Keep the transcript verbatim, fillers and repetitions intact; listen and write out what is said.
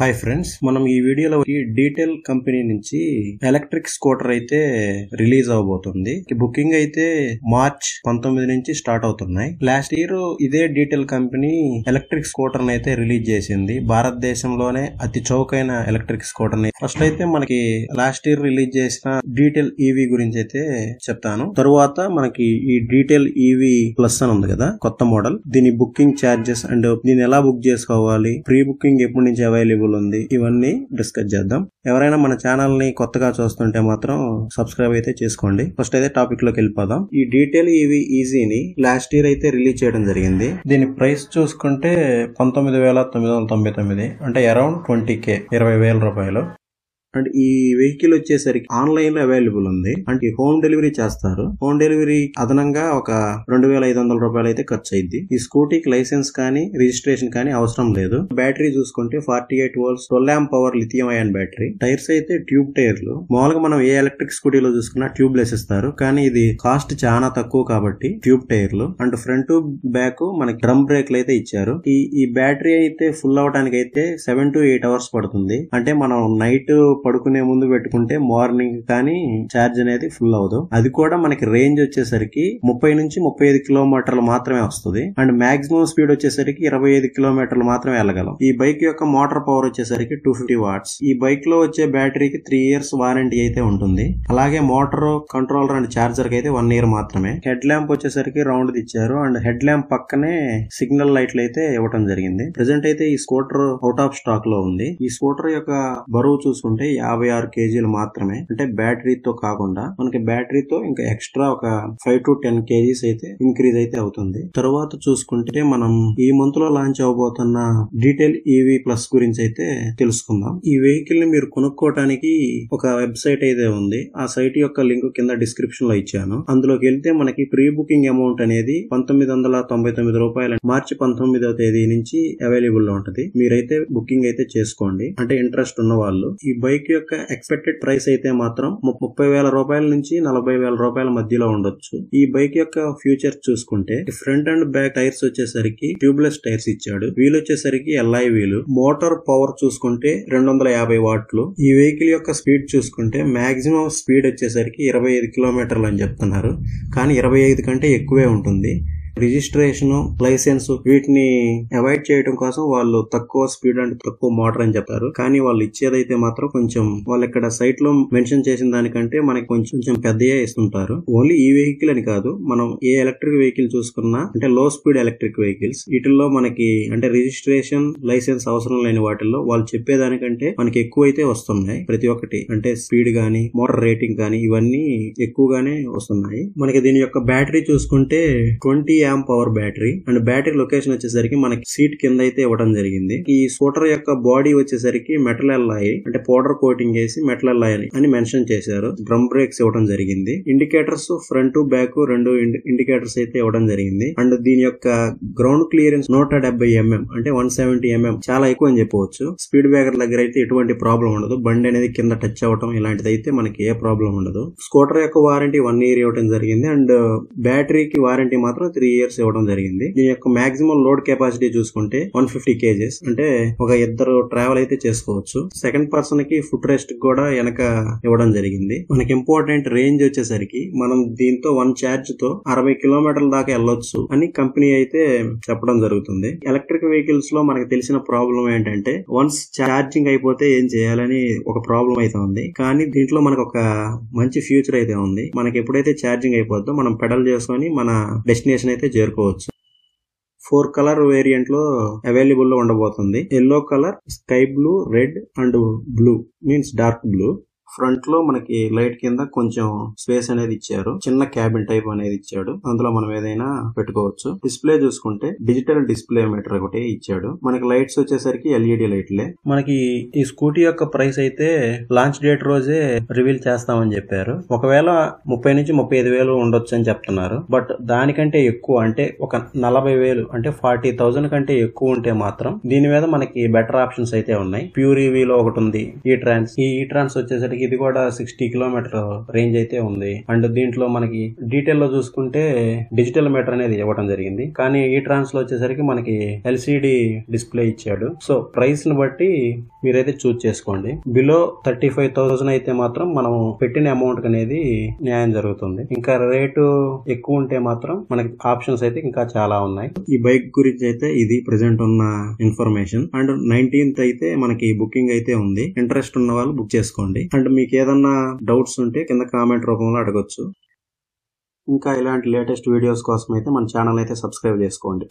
हाय friends मनम ई video लो डीटेल कंपनी नुंची एलक्ट्रिक स्कूटर अयिते रिलीज अवबोतुंदी बुकिंग अयिते मार्च उन्नीस नुंची स्टार्ट अवुतुन्नायि। लास्ट इयर इदे डीटेल कंपनी एलक्ट्रिक स्कूटर नि अयिते रिलीज चेसिंदी। भारत देशंलोने अति चौकैन एलक्ट्रिक स्कूटर नि फस्ट अयिते मनकी लास्ट इयर रिलीज चेसिन डीटेल ईवी गुरिंचि अयिते चेप्तानु। तर्वात मनकी ई डीटेल ईवी प्लस अनि उंदी कदा कोत्त मॉडल दीनी बुकिंग चार्जेस अंड दीनी एला बुक चेसुकोवाली प्री बुकिंग एप्पुडु नुंची अवैलबుల్ ఇవన్నీ డిస్కస్ చేద్దాం। ఎవరైనా మన ఛానల్ ని కొత్తగా చూస్తుంటే మాత్రం సబ్స్క్రైబ్ అయితే చేసుకోండి। ఫస్ట్ అయితే టాపిక్ లోకి వెళ్ళిపోదాం। ఈ డీటెయిల్ ఈవి ఈజీని లాస్ట్ ఇయర్ అయితే రిలీజ్ చేయడం జరిగింది। దీని ప్రైస్ చూసుకుంటే పంతొమ్మిది వేల తొమ్మిది వందల తొంభై తొమ్మిది అంటే అరౌండ్ ట్వంటీ కే ఇరవై వేల రూపాయలు। అండ్ ఈ వెహికల్ వచ్చేసరికి ఆన్లైన్ లో అవైలబుల్ ఉంది, అంటే హోమ్ డెలివరీ చేస్తారు। హోమ్ డెలివరీ అదనంగా ఒక రెండు వేల ఐదు వందల రూపాయలు అయితే ఖర్చు అయింది। ఈ స్కూటీకి లైసెన్స్ కానీ రిజిస్ట్రేషన్ కానీ అవసరం లేదు। బ్యాటరీ చూసుకుంటే forty eight volts twelve amp power lithium ion battery. Tyres అయితే ట్యూబ్ టైర్లు, మామూలుగా మనం ఏ ఎలక్ట్రిక్ స్కూటీలో చూసుకున్నా ట్యూబ్ లెస్ ఇస్తారు, కానీ ఇది కాస్ట్ చాలా తక్కువ కాబట్టి ట్యూబ్ టైర్లు। అండ్ ఫ్రంట్ బ్యాక్ మనకి డ్రమ్ బ్రేక్లు అయితే ఇచ్చారు। ఈ ఈ బ్యాటరీ అయితే ఫుల్ అవడానికి అయితే సెవెన్ టు ఎయిట్ అవర్స్ పడుతుంది, అంటే మనం నైట్ పడుకునే ముందు పెట్టుకుంటే మార్నింగ్ కానీ ఛార్జ్ అనేది ఫుల్ అవదు। అది కూడా మనకి రేంజ్ వచ్చేసరికి ముప్పై నుంచి ముప్పై ఐదు కిలోమీటర్లు మాత్రమే వస్తుంది। అండ్ మాక్సిమం స్పీడ్ వచ్చేసరికి ఇరవై ఐదు కిలోమీటర్లు మాత్రమే వెళ్ళగలం। ఈ బైక్ యొక్క మోటార్ పవర్ వచ్చేసరికి టూ ఫిఫ్టీ వాట్స్। ఈ బైక్ లో వచ్చే బ్యాటరీకి త్రీ ఇయర్స్ వారంటీ అయితే ఉంటుంది, అలాగే మోటార్ కంట్రోలర్ అండ్ ఛార్జర్ కి అయితే వన్ ఇయర్ మాత్రమే। హెడ్ ల్యాంప్ వచ్చేసరికి రౌండ్ ఇచ్చారు, అండ్ హెడ్ ల్యాంప్ పక్కనే సిగ్నల్ లైట్లు అయితే ఇవ్వడం జరిగింది। ప్రెసెంట్ అయితే ఈ స్కూటర్ అవుట్ ఆఫ్ స్టాక్ లో ఉంది। ఈ స్కూటర్ యొక్క బరువు చూసుకుంటే యాభై ఆరు కేజీలు మాత్రమే, అంటే బ్యాటరీతో కాకుండా మనకి బ్యాటరీతో ఇంకా ఎక్స్ట్రా ఒక ఫైవ్ టు టెన్ కేజీస్ అయితే ఇంక్రీజ్ అయితే అవుతుంది। తర్వాత చూసుకుంటే మనం ఈ మంత్ లో లాంచ్ అవబోతున్న డీటెయిల్ ఈవీ ప్లస్ గురించి అయితే తెలుసుకుందాం। ఈ వెహికల్ ని మీరు కొనుక్కోవటానికి ఒక వెబ్సైట్ అయితే ఉంది, ఆ సైట్ యొక్క లింక్ కింద డిస్క్రిప్షన్ లో ఇచ్చాను। అందులోకి వెళ్తే మనకి ప్రీ బుకింగ్ అమౌంట్ అనేది పంతొమ్మిది వందల తొంభై తొమ్మిది రూపాయలు మార్చి పంతొమ్మిదవ తేదీ నుంచి అవైలబుల్ లో ఉంటది। మీరైతే బుకింగ్ అయితే చేసుకోండి, అంటే ఇంట్రెస్ట్ ఉన్న వాళ్ళు। ఈ బైక్ యొక్క ఎక్స్పెక్టెడ్ ప్రైస్ అయితే మాత్రం ముప్పై వేల రూపాయల నుంచి నలభై వేల రూపాయల మధ్యలో ఉండొచ్చు। ఈ బైక్ యొక్క ఫ్యూచర్ చూసుకుంటే ఫ్రంట్ అండ్ బ్యాక్ టైర్స్ వచ్చేసరికి ట్యూబ్లెస్ టైర్స్ ఇచ్చాడు, వీల్ వచ్చేసరికి ఎల్ఐ వీలు। మోటార్ పవర్ చూసుకుంటే రెండు వందల యాభై వాట్లు। ఈ వెహికల్ యొక్క స్పీడ్ చూసుకుంటే మాక్సిమం స్పీడ్ వచ్చేసరికి ఇరవై ఐదు కిలోమీటర్లు అని చెప్తున్నారు, కానీ ఇరవై ఐదు కంటే ఎక్కువే ఉంటుంది। రిజిస్ట్రేషన్ లైసెన్స్ వీటిని అవాయిడ్ చేయడం కోసం వాళ్ళు తక్కువ స్పీడ్ అండ్ తక్కువ మోటార్ అని చెప్తారు, కానీ వాళ్ళు ఇచ్చేదైతే మాత్రం కొంచెం వాళ్ళు ఇక్కడ సైట్ లో మెన్షన్ చేసిన దానికంటే మనకి కొంచెం కొంచెం పెద్దగా ఇస్తుంటారు। ఓన్లీ ఈ వెహికల్ అని కాదు, మనం ఏ ఎలక్ట్రిక్ వెహికల్ చూసుకున్నా అంటే లో స్పీడ్ ఎలక్ట్రిక్ వెహికల్స్ వీటిల్లో మనకి అంటే రిజిస్ట్రేషన్ లైసెన్స్ అవసరం లేని వాటిల్లో వాళ్ళు చెప్పేదానికంటే మనకి ఎక్కువ అయితే వస్తున్నాయి ప్రతి ఒక్కటి, అంటే స్పీడ్ గానీ మోటార్ రేటింగ్ గానీ ఇవన్నీ ఎక్కువగానే వస్తున్నాయి మనకి। దీని యొక్క బ్యాటరీ చూసుకుంటే twenty amp power battery, and battery location వచ్చేసరికి మనకి సీట్ కింద అయితే ఇవ్వడం జరిగింది। ఈ స్కూటర్ యొక్క బాడీ వచ్చేసరికి మెటల్ అల్లాయి, అంటే పౌడర్ కోటింగ్ చేసి మెటల్ అల్లాయి అని మెన్షన్ చేశారు। డ్రమ్ బ్రేక్స్ ఇవ్వడం జరిగింది, ఇండికేటర్స్ ఫ్రంట్ బ్యాక్ రెండు ఇండికేటర్స్ అయితే ఇవ్వడం జరిగింది। అండ్ దీని యొక్క గ్రౌండ్ క్లియరెన్స్ నూట డెబ్బై ఎంఎం అంటే వన్ సెవెంటీ ఎంఎం చాలా ఎక్కువ అని చెప్పవచ్చు। స్పీడ్ బ్రేకర్ దగ్గర అయితే ఎటువంటి ప్రాబ్లం ఉండదు, బండి అనేది కింద టచ్ అవ్వడం ఇలాంటిది అయితే మనకి ఏ ప్రాబ్లం ఉండదు। స్కూటర్ యొక్క వారంటీ వన్ ఇయర్ ఇవ్వడం జరిగింది, అండ్ బ్యాటరీకి వారంటీ మాత్రం త్రీ ఇయర్స్ ఇవ్వడం జరిగింది। దీని యొక్క మాక్సిమం లోడ్ కెపాసిటీ చూసుకుంటే వన్ ఫిఫ్టీ కేజీస్, అంటే ఒక ఇద్దరు ట్రావెల్ అయితే చేసుకోవచ్చు। సెకండ్ పర్సన్ కి ఫుట్ రెస్ట్ కూడా వెనక ఇవ్వడం జరిగింది। మనకి ఇంపార్టెంట్ రేంజ్ వచ్చేసరికి మనం దీంతో వన్ ఛార్జ్ తో అరవై కిలోమీటర్ల దాకా వెళ్ళొచ్చు అని కంపెనీ అయితే చెప్పడం జరుగుతుంది। ఎలక్ట్రిక్ వెహికల్స్ లో మనకి తెలిసిన ప్రాబ్లం ఏంటంటే వన్స్ ఛార్జింగ్ అయిపోతే ఏం చేయాలని ఒక ప్రాబ్లం అయితే ఉంది, కానీ దీంట్లో మనకు ఒక మంచి ఫ్యూచర్ అయితే ఉంది। మనకి ఎప్పుడైతే ఛార్జింగ్ అయిపోద్దో మనం పెడల్ చేసుకొని మన డెస్టినేషన్ అయితే చేరుకోవచ్చు। ఫోర్ కలర్ వేరియంట్ లో అవైలబుల్ లో ఉండబోతుంది, yellow colour, sky blue, red and blue means dark blue. Front లో మనకి లైట్ కింద కొంచెం స్పేస్ అనేది ఇచ్చారు, చిన్న క్యాబిన్ టైప్ అనేది ఇచ్చాడు, అందులో మనం ఏదైనా పెట్టుకోవచ్చు। డిస్ప్లే చూసుకుంటే డిజిటల్ డిస్ప్లే మీటర్ ఒకటి ఇచ్చాడు, మనకి లైట్స్ వచ్చేసరికి ఎల్ఈడి లైట్లే। మనకి ఈ స్కూటీ యొక్క ప్రైస్ అయితే లాంచ్ డేట్ రోజే రివీల్ చేస్తామని చెప్పారు, ఒకవేళ ముప్పై నుంచి ముప్పై ఐదు వేలు ఉండొచ్చు అని చెప్తున్నారు, బట్ దానికంటే ఎక్కువ అంటే ఒక నలభై వేలు అంటే ఫార్టీ థౌజండ్ కంటే ఎక్కువ ఉంటే మాత్రం దీని మీద మనకి బెటర్ ఆప్షన్స్ అయితే ఉన్నాయి। ప్యూర్ ఈవీలో ఒకటి ఉంది, ఈ ట్రాన్స్ ఈ ట్రాన్స్ వచ్చేసరికి మనకి ఇది కూడా సిక్స్టీ కిలోమీటర్ రేంజ్ అయితే ఉంది. అండ్ దీంట్లో మనకి డీటెయిల్ లో చూసుకుంటే డిజిటల్ మీటర్ అనేది ఇవ్వడం జరిగింది, కానీ ఈ ట్రాన్స్ లో వచ్చేసరికి మనకి ఎల్సిడి డిస్ప్లే ఇచ్చాడు. సో ప్రైస్ ని బట్టి మీరైతే చూస్ చేసుకోండి. బిలో థర్టీ ఫైవ్ థౌసండ్ అయితే మాత్రం మనం పెట్టిన అమౌంట్ అనేది న్యాయం జరుగుతుంది. ఇంకా రేటు ఎక్కువ ఉంటే మాత్రం మనకి ఆప్షన్స్ అయితే ఇంకా చాలా ఉన్నాయి. ఈ బైక్ గురించి అయితే ఇది ప్రెసెంట్ ఉన్న ఇన్ఫర్మేషన్. అండ్ నైన్టీన్త్ అయితే మనకి బుకింగ్ అయితే ఉంది. ఇంట్రెస్ట్ ఉన్న వాళ్ళు బుక్ చేసుకోండి. అండ్ మీకు ఏదన్నా డౌట్స్ ఉంటే కింద కామెంట్ రూపంలో అడగొచ్చు. ఇంకా ఇలాంటి లేటెస్ట్ వీడియోస్ కోసం అయితే మన ఛానల్ అయితే సబ్స్క్రైబ్ చేసుకోండి.